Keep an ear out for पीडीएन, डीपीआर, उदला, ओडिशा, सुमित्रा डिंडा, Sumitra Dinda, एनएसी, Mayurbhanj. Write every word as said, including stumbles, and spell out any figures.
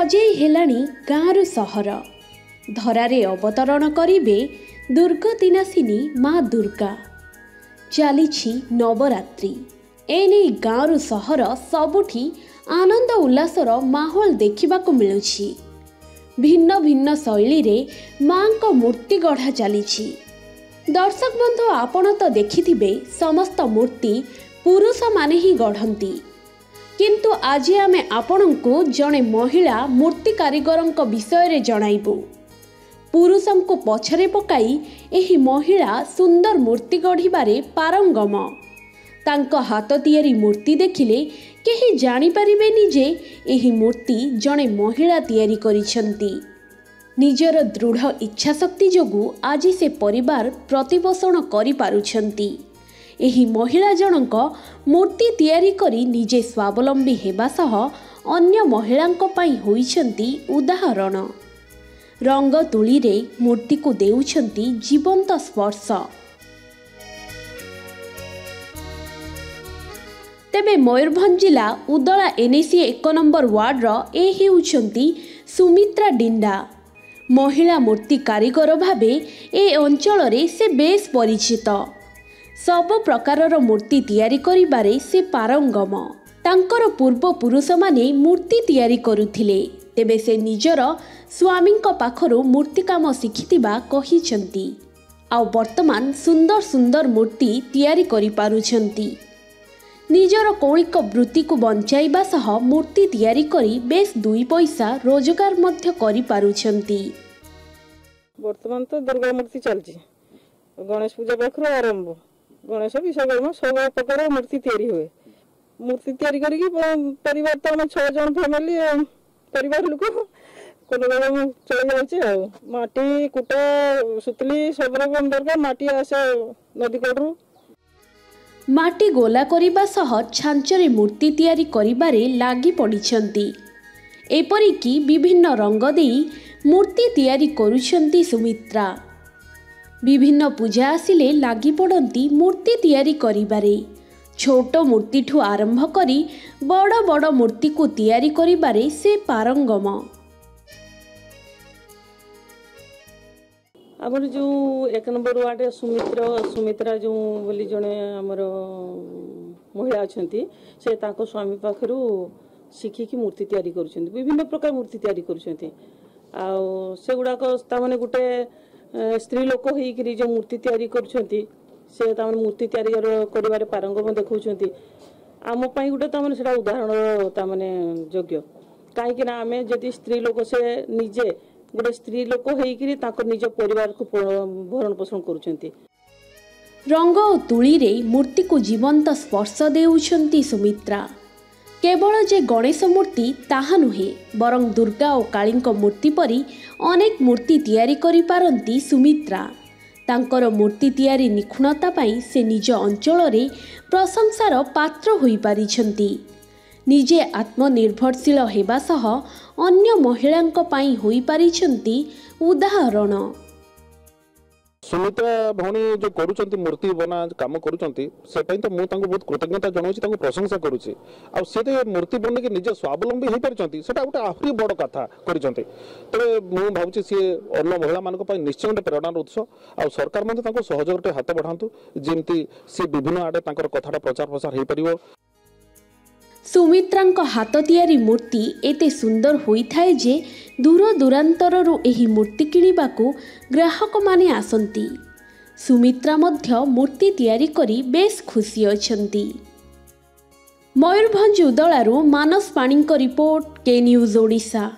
सजेई हेलाणी गाँरु सहर धरारे अवतरण करिबे दुर्गतिनाशिनी माँ दुर्गा। चालिछि नवरात्रि एने गाँरु सहर सबुठी आनंद उल्लासर माहौल देखिबाकु मिलुछि। भिन्न भिन्न शैली रे माँ को मूर्ति गढ़ा चली। दर्शक बंधु आपण तो देखिथिबे समस्त मूर्ति पुरुष माने ही गढ़ंती, किंतु आज आम आपणंकु जणे महिला मूर्ति कारीगरंक विषय रे जणाइबु। पुरुषंकु पछरे पकाई एही महिला सुंदर मूर्ति गढ़िबारे पारंगम। तांको हाथ तयारी मूर्ति देखिले केही जानि परिबेनि जे एही मूर्ति जणे महिला तयारी करिसंती। निजर दृढ़ इच्छा शक्ति जोगु आज से परिवार प्रतिपोषण करि पारुछंती। एही महिला जनक मूर्ति तयारी करि निजे स्वावलंबी हेबा सह अन्य महिलांको पई होइछंती उदाहरण। रंग तुली रे मूर्ति को देउछंती जीवंत स्पर्श। तेबे मयूरभंज जिला उदला एनएसी एक नंबर वार्डर ए हेउछंती सुमित्रा डिंडा। महिला मूर्ति कारीगर भाबे ए अंचल रे से बेस परिचित। सब प्रकारर मूर्ति तयारी करिबारे से पारंगम। तांकर पूर्व पुरुष माने मूर्ति तयारी करुथिले, तेबे से निजर स्वामींक पाखरु मूर्ति काम शिखितिबा कहिसंती। आ वर्तमान सुंदर सुंदर मूर्ति तयारी करि पारुछंती। निजर कौलिक वृत्ति को बंचाइबा सह मूर्ति तैयारी करी बेस दुई पैसा रोजगार मध्य करी पारुछंती। वर्तमान तो दुर्गा मूर्ति चलची, गणेश पूजा पाखर आरंभ, गणेश विश्वकर्मा सब प्रकार मूर्ति तैयारी हुए। मूर्ति तैयारी करी परिवार तो हम छह जन फैमिली परिवार लोग चले जाऊे मटी कूटा सुतली सब रकम दरकार। मटी आसे नदी कड़ू माटी गोला करिबा सह छांचरे मूर्ति तैयारी करिबारे लागी पड़िछंती। एपरि कि विभिन्न रंग देई मूर्ति तैयारी करुछंती सुमित्रा। विभिन्न पूजा आसिले लागी पड़ंती मूर्ति तैयारी करिबारे। छोट मूर्ति ठू आरंभ करी बड़ बड़ मूर्ति को तैयारी करिबारे से पारंगम। आमर जो एक नंबर वार्ड सुमित्रा सुमित्रा जो बोली जड़े आमर महिला अच्छा से स्वामी पाखर शिखिकी मूर्ति तैयारी विभिन्न प्रकार मूर्ति तैयारी करुड़ाक मैंने गोटे स्त्री लोक होकर जो मूर्ति तैयारी कर मूर्ति तैयारी कर पारंगम देखा आमपाई गोटे से उदाहरण ताने योग्य। कहीं आम जदि स्त्री लोक से निजे गोटे स्त्री लोक होकर निज परिवार को भरण पोषण कर रंग और तुली रे मूर्ति को जीवंत स्पर्श देउछंती सुमित्रा। केवल जे गणेश मूर्ति ताहा नुहे बरं दुर्गा और काली मूर्ति परी अनेक मूर्ति तैयारी करि पारंती सुमित्रा। तांकर मूर्ति तैयारी निखुणता पाई से निज अंचल रे प्रशंसार पात्र होई पारिछंती। निजे आत्मनिर्भरशील हेबा सह अन्य महिलांको पाई होई पारिछंती उदाहरण। सुमित्रा भौणी जो करूछंती मूर्ति बना काम करूछंती से पई तो मु तांको बहुत कृतज्ञता जणाउछि, तांको प्रशंसा करूछि। आ से ते मूर्ति बन के निजे स्वावलंबी होई पारिछंती सेटा गोटे आफरी बड़ कथा करिछंती। तबे मु भाउछि से अन्य महिला मानको पाई निश्चय गोटे प्रेरणार उत्स। आ सरकार मध्ये तांको सहयोगटे हात बढांतु जेमति से विभिन्न आडे तांकर कथाटा प्रचार प्रसार होई परिवो। सुमित्रांको हाथ तयारी मूर्ति एते सुंदर होइथाए जे दूर दूरांतररु एही मूर्ति किनिबाकु ग्राहक माने आसंती। सुमित्रा मध्य मूर्ति तयारी करी बेस खुशी अछंती। मयूरभंज उदलारु मानस पाणींको रिपोर्ट के न्यूज ओडिशा।